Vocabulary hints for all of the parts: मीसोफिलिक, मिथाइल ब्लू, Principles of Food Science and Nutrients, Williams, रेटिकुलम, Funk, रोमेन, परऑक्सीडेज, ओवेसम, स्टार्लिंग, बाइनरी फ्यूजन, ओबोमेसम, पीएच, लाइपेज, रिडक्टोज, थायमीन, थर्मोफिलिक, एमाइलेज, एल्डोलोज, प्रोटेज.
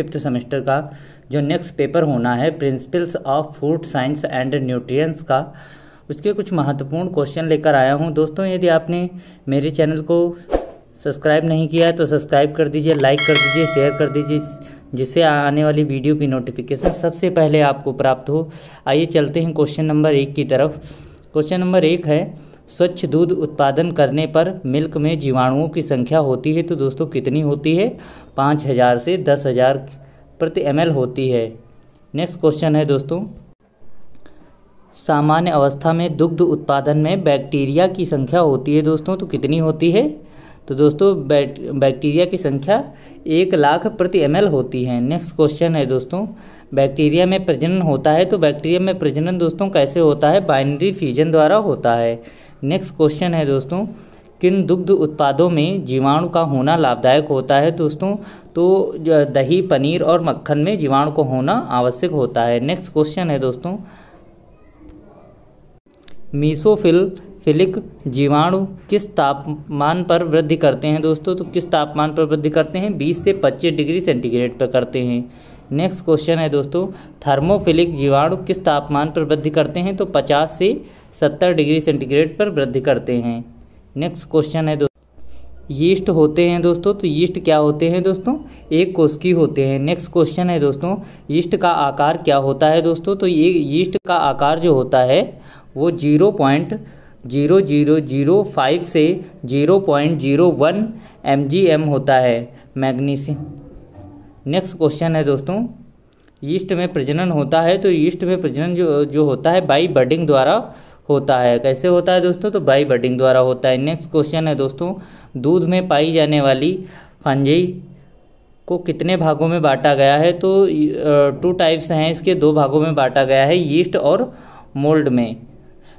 Fifth semester का जो next paper होना है principles of food science and nutrients का, उसके कुछ महत्वपूर्ण क्वेश्चन लेकर आया हूं। दोस्तों यदि आपने मेरे चैनल को सब्सक्राइब नहीं किया है तो सब्सक्राइब कर दीजिए, लाइक कर दीजिए, शेयर कर दीजिए, जिससे आने वाली वीडियो की नोटिफिकेशन सबसे पहले आपको प्राप्त हो। आइए चलते हैं क्वेश्चन नंबर 1 की तरफ। क्वेश्चन नंबर 1 है, स्वच्छ दूध उत्पादन करने पर मिल्क में जीवाणुओं की संख्या होती है तो दोस्तों कितनी होती है? 5000 से 10000 प्रति ml होती है। नेक्स्ट क्वेश्चन है दोस्तों, सामान्य अवस्था में दुग्ध उत्पादन में बैक्टीरिया की संख्या होती है दोस्तों तो कितनी होती है? तो दोस्तों बैक्टीरिया की संख्या 1,00,000 प्रति ml होती है। नेक्स्ट क्वेश्चन है दोस्तों, बैक्टीरिया में प्रजनन होता है तो बैक्टीरिया में प्रजनन दोस्तों कैसे होता है? बाइनरी फ्यूजन द्वारा होता है। नेक्स्ट क्वेश्चन है दोस्तों, किन दुग्ध उत्पादों में जीवाणु का होना लाभदायक होता है दोस्तों? तो दही, पनीर और मक्खन में जीवाणु को होना आवश्यक होता है। नेक्स्ट क्वेश्चन है दोस्तों, मीसोफिलिक जीवाणु किस तापमान पर वृद्धि करते हैं दोस्तों? तो किस तापमान पर वृद्धि करते हैं? 20 से 25 डिग्री सेंटीग्रेड पर करते हैं। नेक्स्ट क्वेश्चन है दोस्तों, थर्मोफिलिक जीवाणु किस तापमान पर वृद्धि करते हैं? तो 50 से 70 डिग्री सेंटीग्रेड पर वृद्धि करते हैं। नेक्स्ट क्वेश्चन है दोस्तों, यीस्ट होते हैं दोस्तों तो यीस्ट क्या होते हैं दोस्तों? एक कोशिकीय होते हैं। नेक्स्ट क्वेश्चन है दोस्तों, यीस्ट का आकार क्या होता है दोस्तों? तो ये यीस्ट का आकार जो होता है वो 0.0005 से 0.01 mg/m होता है, मैग्नीशियम। नेक्स्ट क्वेश्चन है दोस्तों, यीस्ट में प्रजनन होता है तो यीस्ट में प्रजनन जो होता है बाई बडिंग द्वारा होता है। कैसे होता है दोस्तों? तो बाई बडिंग द्वारा होता है। नेक्स्ट क्वेश्चन है दोस्तों, दूध में पाई जाने वाली फंजाई को कितने भागों में बांटा गया है? तो 2 टाइप्स हैं इसके, 2 भागों में बांटा गया है, यीस्ट और मोल्ड में।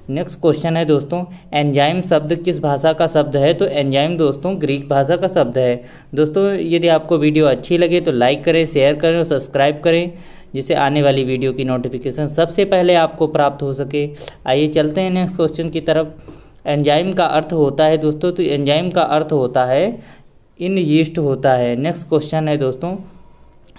नेक्स्ट क्वेश्चन है दोस्तों, एंजाइम शब्द किस भाषा का शब्द है? तो एंजाइम दोस्तों ग्रीक भाषा का शब्द है। दोस्तों यदि आपको वीडियो अच्छी लगे तो लाइक करें, शेयर करें और सब्सक्राइब करें, जिससे आने वाली वीडियो की नोटिफिकेशन सबसे पहले आपको प्राप्त हो सके। आइए चलते हैं नेक्स्ट क्वेश्चन की तरफ। एंजाइम का अर्थ होता है दोस्तों, तो एंजाइम का अर्थ होता है इन यीस्ट होता है। नेक्स्ट क्वेश्चन है दोस्तों,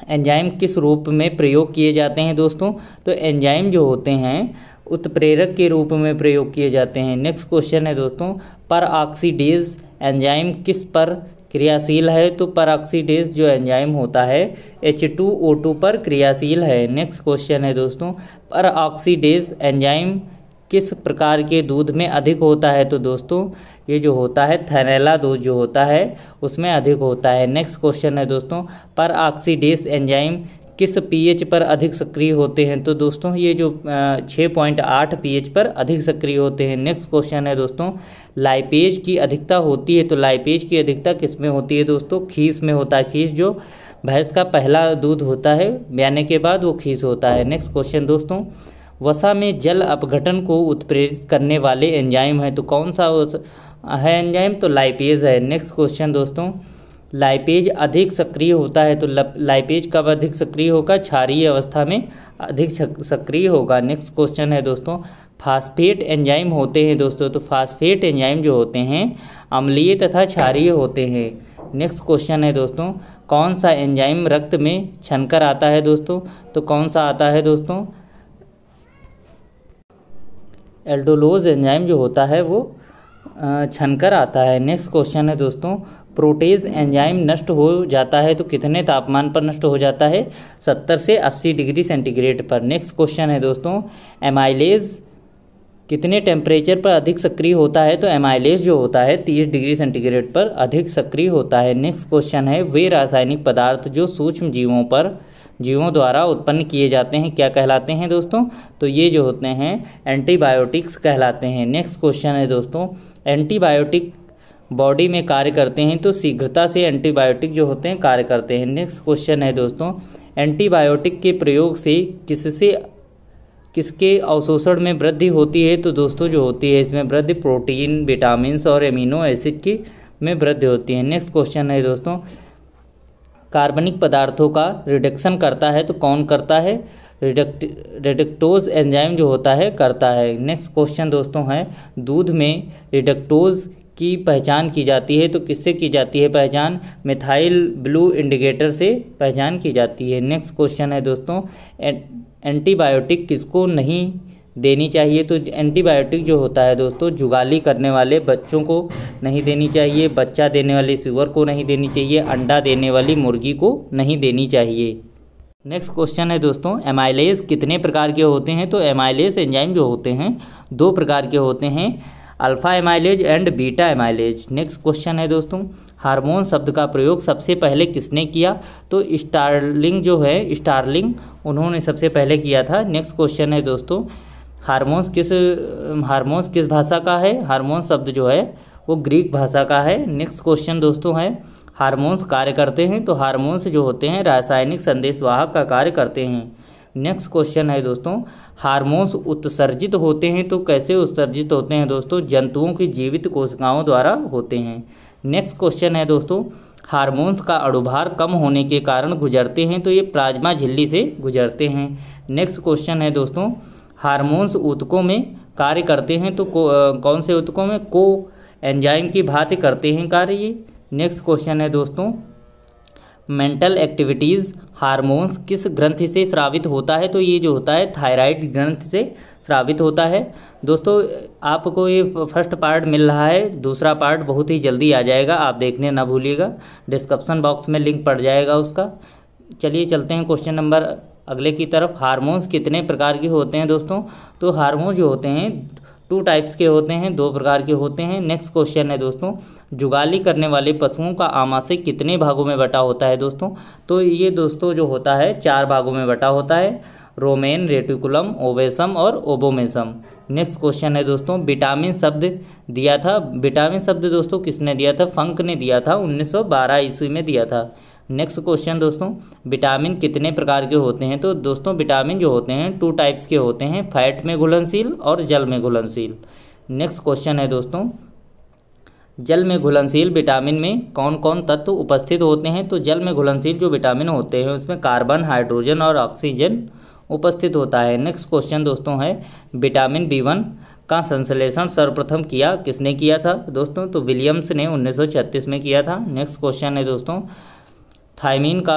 एंजाइम किस रूप में प्रयोग किए जाते हैं दोस्तों? तो एंजाइम जो होते हैं उत्प्रेरक के रूप में प्रयोग किए जाते हैं। नेक्स्ट क्वेश्चन है दोस्तों, परऑक्सीडेज एंजाइम किस पर क्रियाशील है? तो परऑक्सीडेज जो एंजाइम होता है H2O2 पर क्रियाशील है। नेक्स्ट क्वेश्चन है दोस्तों, परऑक्सीडेज एंजाइम किस प्रकार के दूध में अधिक होता है? तो दोस्तों ये जो होता है थैनेला दूध जो होता है उसमें अधिक होता है। नेक्स्ट क्वेश्चन है दोस्तों, परऑक्सीडेज एंजाइम किस पीएच पर अधिक सक्रिय होते हैं? तो दोस्तों ये जो 6.8 पीएच पर अधिक सक्रिय होते हैं। नेक्स्ट क्वेश्चन है दोस्तों, लाइपेज की अधिकता होती है तो लाइपेज की अधिकता किस में होती है दोस्तों? खीस में होता है। खीस जो भैंस का पहला दूध होता है ब्याने के बाद वो खीस होता है। नेक्स्ट क्वेश्चन दोस्तों, वसा में जल अपघटन को उत्प्रेरित करने वाले एंजाइम है तो कौन सा है एंजाइम? तो लाइपेज है। नेक्स्ट क्वेश्चन दोस्तों, लाइपेज अधिक सक्रिय होता है तो लाइपेज कब अधिक सक्रिय होगा? क्षारीय अवस्था में अधिक सक्रिय होगा। नेक्स्ट क्वेश्चन है दोस्तों, फास्फेट एंजाइम होते हैं दोस्तों, तो फास्फेट एंजाइम जो होते हैं अम्लीय तथा क्षारीय होते हैं। नेक्स्ट क्वेश्चन है दोस्तों, कौन सा एंजाइम रक्त में छनकर आता है दोस्तों? तो कौन सा आता है दोस्तों? एल्डोलोज एंजाइम जो होता है वो छनकर आता है। नेक्स्ट क्वेश्चन है दोस्तों, प्रोटेज एंजाइम नष्ट हो जाता है तो कितने तापमान पर नष्ट हो जाता है? 70 से 80 डिग्री सेंटीग्रेड पर। नेक्स्ट क्वेश्चन है दोस्तों, एमाइलेज कितने टेम्परेचर पर अधिक सक्रिय होता है? तो एमाइलेज जो होता है 30 डिग्री सेंटीग्रेड पर अधिक सक्रिय होता है। नेक्स्ट क्वेश्चन है, वे रासायनिक पदार्थ जो सूक्ष्म जीवों द्वारा उत्पन्न किए जाते हैं क्या कहलाते हैं दोस्तों? तो ये जो होते हैं एंटीबायोटिक्स कहलाते हैं। नेक्स्ट क्वेश्चन है दोस्तों, एंटीबायोटिक बॉडी में कार्य करते हैं तो शीघ्रता से एंटीबायोटिक जो होते हैं कार्य करते हैं। नेक्स्ट क्वेश्चन है दोस्तों, एंटीबायोटिक के प्रयोग से किसके अवशोषण में वृद्धि होती है? तो दोस्तों जो होती है इसमें वृद्धि प्रोटीन, विटामिन और एमिनो एसिड की में वृद्धि होती है। नेक्स्ट क्वेश्चन है दोस्तों, कार्बनिक पदार्थों का रिडक्शन करता है तो कौन करता है? रिडक्टोज एंजाइम जो होता है करता है। नेक्स्ट क्वेश्चन दोस्तों है, दूध में रिडक्टोज की पहचान की जाती है। तो किससे की जाती है पहचान? मिथाइल ब्लू इंडिकेटर से पहचान की जाती है। नेक्स्ट क्वेश्चन है दोस्तों, एंटीबायोटिक किसको नहीं देनी चाहिए? तो एंटीबायोटिक जो होता है दोस्तों, जुगाली करने वाले बच्चों को नहीं देनी चाहिए, बच्चा देने वाले सूअर को नहीं देनी चाहिए, अंडा देने वाली मुर्गी को नहीं देनी चाहिए। नेक्स्ट क्वेश्चन है दोस्तों, एमाइलेज कितने प्रकार के होते हैं? तो एमाइलेज एंजाइम जो होते हैं दो प्रकार के होते हैं, alpha एमाइलेज and beta एमाइलेज। Next question है दोस्तों, हार्मोन शब्द का प्रयोग सबसे पहले किसने किया? तो स्टार्लिंग जो है, स्टार्लिंग उन्होंने सबसे पहले किया था। नेक्स्ट क्वेश्चन है दोस्तों, हार्मोन्स किस भाषा का है? हार्मोन शब्द जो है वो ग्रीक भाषा का है। नेक्स्ट क्वेश्चन दोस्तों है, हार्मोन्स कार्य करते हैं? तो हार्मोन्स जो होते हैं रासायनिक संदेशवाहक का कार्य करते हैं। नेक्स्ट क्वेश्चन है दोस्तों, हार्मोन्स उत्सर्जित होते हैं? तो कैसे उत्सर्जित होते हैं दोस्तों? जंतुओं की जीवित कोशिकाओं द्वारा होते हैं। नेक्स्ट क्वेश्चन है दोस्तों, हार्मोन्स का अणुभार कम होने के कारण गुजरते हैं? तो ये प्लाज्मा झिल्ली से गुजरते हैं। नेक्स्ट क्वेश्चन है दोस्तों, हार्मोन्स ऊतकों में कार्य करते हैं? तो कौन से ऊतकों में? को एंजाइम की भांति करते हैं कार्य। नेक्स्ट क्वेश्चन है दोस्तों, मेंटल एक्टिविटीज़ हार्मोन्स किस ग्रंथि से स्रावित होता है? तो ये जो होता है थायराइड ग्रंथ से स्रावित होता है। दोस्तों आपको ये फर्स्ट पार्ट मिल रहा है, दूसरा पार्ट बहुत ही जल्दी आ जाएगा, आप देखने ना भूलिएगा, डिस्क्रिप्शन बॉक्स में लिंक पड़ जाएगा उसका। चलिए चलते हैं क्वेश्चन नंबर अगले की तरफ। हार्मोन्स कितने प्रकार के होते हैं दोस्तों? तो हार्मोन्स जो होते हैं टू टाइप्स के होते हैं, दो प्रकार के होते हैं। नेक्स्ट क्वेश्चन है दोस्तों, जुगाली करने वाले पशुओं का आमाशय कितने भागों में बटा होता है दोस्तों? तो ये दोस्तों जो होता है 4 भागों में बटा होता है, रोमेन, रेटिकुलम, ओवेसम और ओबोमेसम। नेक्स्ट क्वेश्चन है दोस्तों, विटामिन शब्द दिया था। विटामिन शब्द दोस्तों किसने दिया था? फंक ने दिया था, 1912 ईस्वी में दिया था। नेक्स्ट क्वेश्चन दोस्तों, विटामिन कितने प्रकार के होते हैं? तो दोस्तों विटामिन जो होते हैं 2 टाइप्स के होते हैं, फैट में घुलनशील और जल में घुलनशील। नेक्स्ट क्वेश्चन है दोस्तों, जल में घुलनशील विटामिन में कौन कौन तत्व उपस्थित होते हैं? तो जल में घुलनशील जो विटामिन होते हैं उसमें कार्बन, हाइड्रोजन और ऑक्सीजन उपस्थित होता है। नेक्स्ट क्वेश्चन दोस्तों है, विटामिन B1 का संश्लेषण सर्वप्रथम किसने किया था दोस्तों? तो विलियम्स ने 1936 में किया था। नेक्स्ट क्वेश्चन है दोस्तों, थायमीन का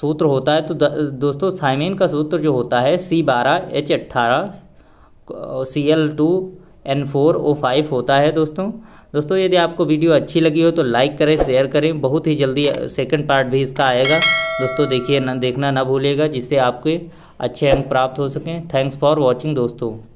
सूत्र होता है? तो दोस्तों थायमीन का सूत्र जो होता है C12H18Cl2N4O5 होता है दोस्तों। यदि आपको वीडियो अच्छी लगी हो तो लाइक करें, शेयर करें, बहुत ही जल्दी सेकंड पार्ट भी इसका आएगा दोस्तों, देखिए ना, देखना ना भूलिएगा, जिससे आपके अच्छे अंक प्राप्त हो सकें। थैंक्स फॉर वॉचिंग दोस्तों।